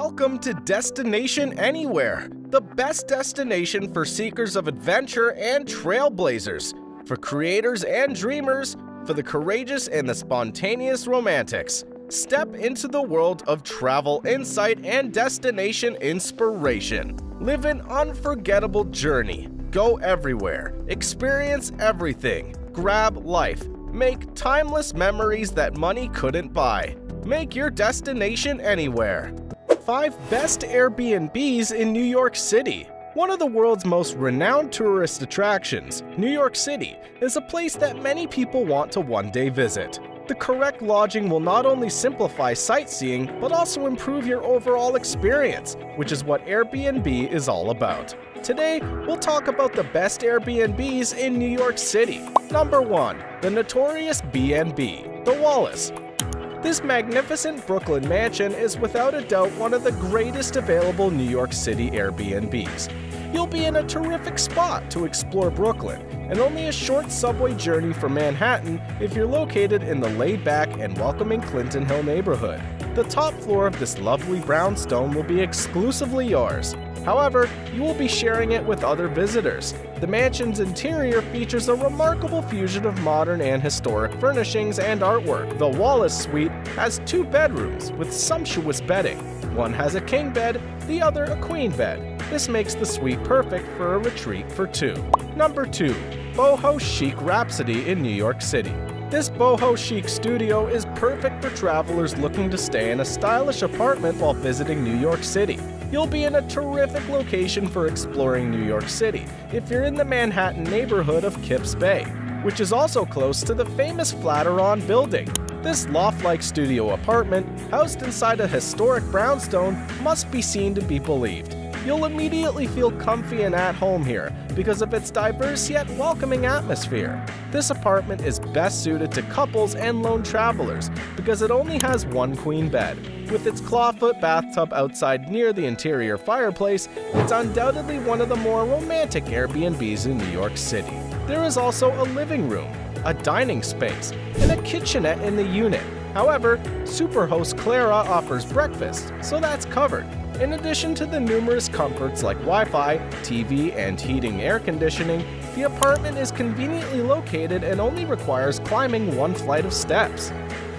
Welcome to Destination Anywhere, the best destination for seekers of adventure and trailblazers, for creators and dreamers, for the courageous and the spontaneous romantics. Step into the world of travel insight and destination inspiration. Live an unforgettable journey. Go everywhere. Experience everything. Grab life. Make timeless memories that money couldn't buy. Make your destination anywhere. 5 best Airbnbs in New York City. One of the world's most renowned tourist attractions, New York City, is a place that many people want to one day visit. The correct lodging will not only simplify sightseeing, but also improve your overall experience, which is what Airbnb is all about. Today, we'll talk about the best Airbnbs in New York City. Number 1. The notorious B&B, The Wallace. This magnificent Brooklyn mansion is without a doubt one of the greatest available New York City Airbnbs. You'll be in a terrific spot to explore Brooklyn, and only a short subway journey from Manhattan if you're located in the laid-back and welcoming Clinton Hill neighborhood. The top floor of this lovely brownstone will be exclusively yours. However, you will be sharing it with other visitors. The mansion's interior features a remarkable fusion of modern and historic furnishings and artwork. The Wallace Suite has 2 bedrooms with sumptuous bedding. One has a king bed, the other a queen bed. This makes the suite perfect for a retreat for 2. Number 2. Boho Chic Rhapsody in New York City. This boho chic studio is perfect for travelers looking to stay in a stylish apartment while visiting New York City. You'll be in a terrific location for exploring New York City if you're in the Manhattan neighborhood of Kips Bay, which is also close to the famous Flatiron building. This loft-like studio apartment, housed inside a historic brownstone, must be seen to be believed. You'll immediately feel comfy and at home here because of its diverse yet welcoming atmosphere. This apartment is best suited to couples and lone travelers because it only has 1 queen bed. With its clawfoot bathtub outside near the interior fireplace, it's undoubtedly one of the more romantic Airbnbs in New York City. There is also a living room, a dining space, and a kitchenette in the unit. However, Superhost Clara offers breakfast, so that's covered. In addition to the numerous comforts like Wi-Fi, TV, and heating air conditioning, the apartment is conveniently located and only requires climbing 1 flight of steps.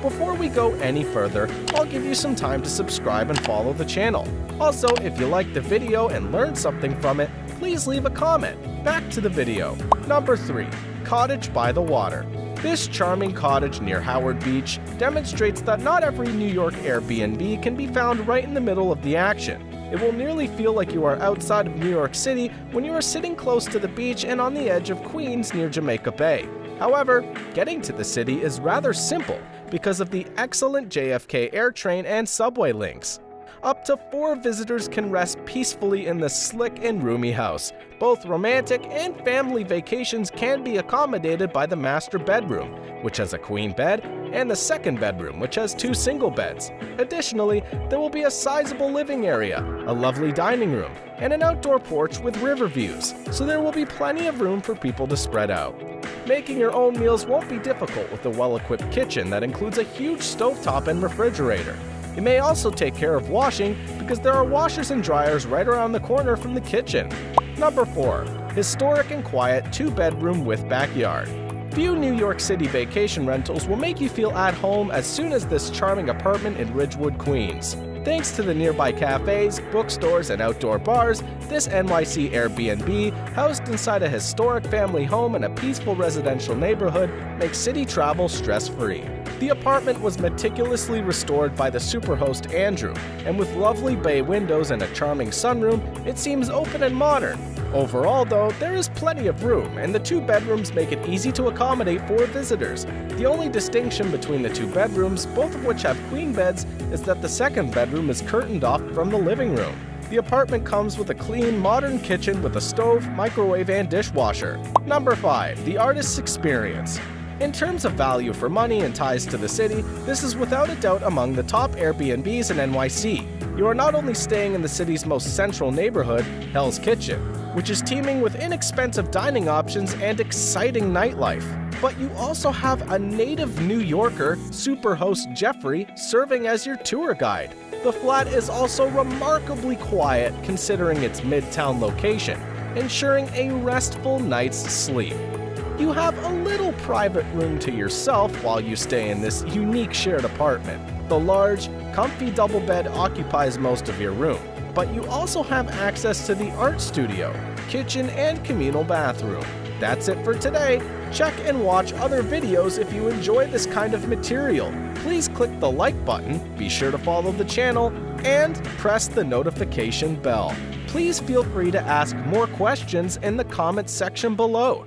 Before we go any further, I'll give you some time to subscribe and follow the channel. Also, if you liked the video and learned something from it, please leave a comment. Back to the video. Number 3. Cottage by the Water. This charming cottage near Howard Beach demonstrates that not every New York Airbnb can be found right in the middle of the action. It will nearly feel like you are outside of New York City when you are sitting close to the beach and on the edge of Queens near Jamaica Bay. However, getting to the city is rather simple because of the excellent JFK AirTrain and subway links. Up to 4 visitors can rest peacefully in the slick and roomy house. Both romantic and family vacations can be accommodated by the master bedroom, which has a queen bed, and the second bedroom, which has 2 single beds. Additionally, there will be a sizable living area, a lovely dining room, and an outdoor porch with river views, so there will be plenty of room for people to spread out. Making your own meals won't be difficult with a well-equipped kitchen that includes a huge stovetop and refrigerator. You may also take care of washing because there are washers and dryers right around the corner from the kitchen. Number 4. Historic and quiet 2-bedroom with backyard. Few New York City vacation rentals will make you feel at home as soon as this charming apartment in Ridgewood, Queens. Thanks to the nearby cafes, bookstores, and outdoor bars, this NYC Airbnb, housed inside a historic family home in a peaceful residential neighborhood, makes city travel stress-free. The apartment was meticulously restored by the superhost Andrew, and with lovely bay windows and a charming sunroom, it seems open and modern. Overall though, there is plenty of room, and the 2 bedrooms make it easy to accommodate 4 visitors. The only distinction between the 2 bedrooms, both of which have queen beds, is that the second bedroom is curtained off from the living room. The apartment comes with a clean, modern kitchen with a stove, microwave, and dishwasher. Number 5. The Artist's Experience. In terms of value for money and ties to the city, this is without a doubt among the top Airbnbs in NYC. You are not only staying in the city's most central neighborhood, Hell's Kitchen, which is teeming with inexpensive dining options and exciting nightlife. But you also have a native New Yorker, superhost Jeffrey, serving as your tour guide. the flat is also remarkably quiet considering its midtown location, ensuring a restful night's sleep. You have a little private room to yourself while you stay in this unique shared apartment. The large, comfy double bed occupies most of your room, but you also have access to the art studio, kitchen, and communal bathroom. That's it for today. Check and watch other videos if you enjoy this kind of material. Please click the like button, be sure to follow the channel, and press the notification bell. Please feel free to ask more questions in the comments section below.